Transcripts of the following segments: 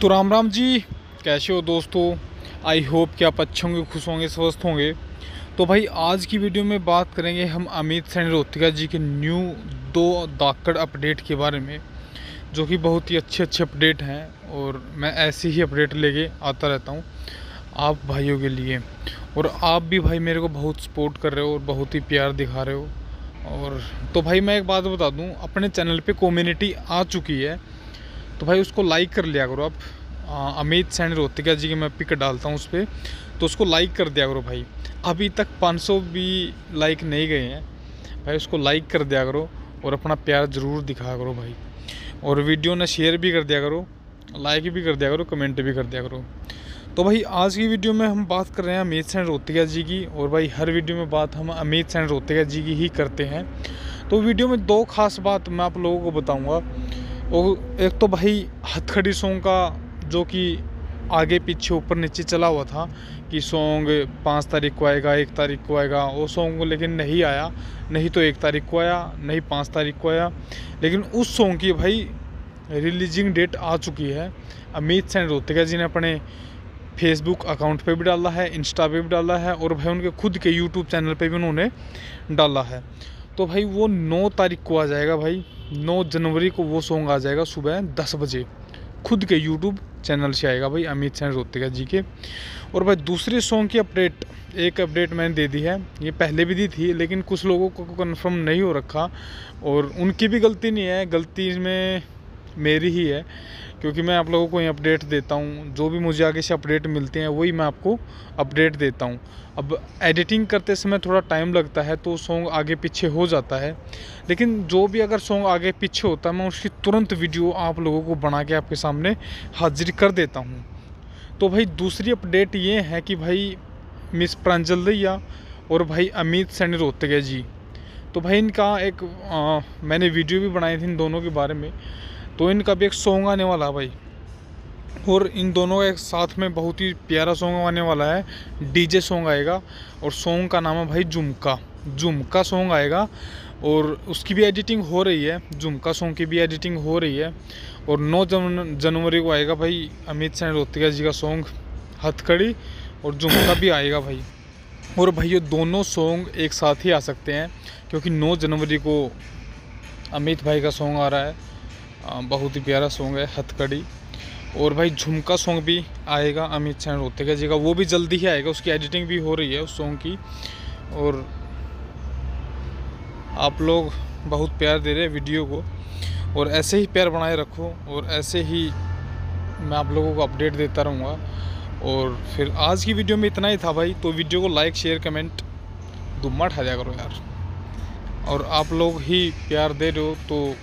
तो राम राम जी, कैसे हो दोस्तों। आई होप कि आप अच्छे होंगे, खुश होंगे, स्वस्थ होंगे। तो भाई आज की वीडियो में बात करेंगे हम अमित सैनी रोहतिका जी के न्यू 2 धाकड़ अपडेट के बारे में, जो कि बहुत ही अच्छे अपडेट हैं और मैं ऐसे ही अपडेट लेके आता रहता हूँ आप भाइयों के लिए। और आप भी भाई मेरे को बहुत सपोर्ट कर रहे हो और बहुत ही प्यार दिखा रहे हो। और तो भाई मैं एक बात बता दूं, अपने चैनल पे कम्युनिटी आ चुकी है तो भाई उसको लाइक कर लिया करो आप। अमित सैनी रोहतिका जी की मैं पिक डालता हूँ उस पर, तो उसको लाइक कर दिया करो भाई। अभी तक 500 भी लाइक नहीं गए हैं भाई, उसको लाइक कर दिया करो और अपना प्यार ज़रूर दिखाया करो भाई। और वीडियो ने शेयर भी कर दिया करो, लाइक भी कर दिया करो, कमेंट भी कर दिया करो। तो भाई आज की वीडियो में हम बात कर रहे हैं अमित सैनी रोहतिका जी की। और भाई हर वीडियो में बात हम अमित सैनी रोहतिका जी की ही करते हैं। तो वीडियो में 2 खास बात मैं आप लोगों को बताऊंगा। और एक तो भाई हथकड़ी सॉन्ग का, जो कि आगे पीछे ऊपर नीचे चला हुआ था कि सॉन्ग 5 तारीख को आएगा, 1 तारीख को आएगा, वो सॉन्ग लेकिन नहीं आया। नहीं तो 1 तारीख को आया, नहीं 5 तारीख को आया। लेकिन उस सॉन्ग की भाई रिलीजिंग डेट आ चुकी है। अमित सैनी रोहतिका जी ने अपने फेसबुक अकाउंट पे भी डाला है, इंस्टा पे भी डाला है और भाई उनके खुद के यूट्यूब चैनल पे भी उन्होंने डाला है। तो भाई वो 9 तारीख को आ जाएगा भाई, 9 जनवरी को वो सॉन्ग आ जाएगा सुबह 10 बजे, खुद के यूट्यूब चैनल से आएगा भाई अमित सैनी रोहतिका जी के। और भाई दूसरे सॉन्ग की अपडेट, एक अपडेट मैंने दे दी है, ये पहले भी दी थी लेकिन कुछ लोगों को कन्फर्म नहीं हो रखा और उनकी भी गलती नहीं है, गलती में मेरी ही है, क्योंकि मैं आप लोगों को ये अपडेट देता हूँ। जो भी मुझे आगे से अपडेट मिलते हैं वही मैं आपको अपडेट देता हूँ। अब एडिटिंग करते समय थोड़ा टाइम लगता है तो सॉन्ग आगे पीछे हो जाता है, लेकिन जो भी अगर सॉन्ग आगे पीछे होता है मैं उसकी तुरंत वीडियो आप लोगों को बना के आपके सामने हाजिर कर देता हूँ। तो भाई दूसरी अपडेट ये है कि भाई मिस प्रांजल दैया और भाई अमित सैनी रोहतिका जी, तो भाई इनका एक मैंने वीडियो भी बनाई थी इन दोनों के बारे में। तो इनका भी एक सॉन्ग आने वाला है भाई और इन दोनों का एक साथ में बहुत ही प्यारा सॉन्ग आने वाला है, डीजे सॉन्ग आएगा और सॉन्ग का नाम है भाई झुमका सॉन्ग आएगा। और उसकी भी एडिटिंग हो रही है, झुमका सॉन्ग की भी एडिटिंग हो रही है। और 9 जनवरी को आएगा भाई अमित सैनी रोहतिका जी का सॉन्ग हथकड़ी और झुमका भी आएगा भाई। और भाई ये दोनों सॉन्ग एक साथ ही आ सकते हैं क्योंकि 9 जनवरी को अमित भाई का सॉन्ग आ रहा है, बहुत ही प्यारा सॉन्ग है हथकड़ी। और भाई झुमका सॉन्ग भी आएगा अमित सैनी रोहतिका जी का, वो भी जल्दी ही आएगा, उसकी एडिटिंग भी हो रही है उस सॉन्ग की। और आप लोग बहुत प्यार दे रहे हैं वीडियो को और ऐसे ही प्यार बनाए रखो और ऐसे ही मैं आप लोगों को अपडेट देता रहूँगा। और फिर आज की वीडियो में इतना ही था भाई। तो वीडियो को लाइक, शेयर, कमेंट दुम्मा ठा दिया करो यार। और आप लोग ही प्यार दे रहे हो तो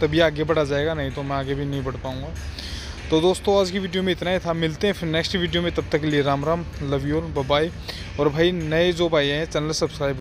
तभी आगे बढ़ा जाएगा, नहीं तो मैं आगे भी नहीं बढ़ पाऊँगा। तो दोस्तों आज की वीडियो में इतना ही था, मिलते हैं फिर नेक्स्ट वीडियो में। तब तक के लिए Ram Ram, love you, bye. और भाई नए जो भाई हैं चैनल सब्सक्राइब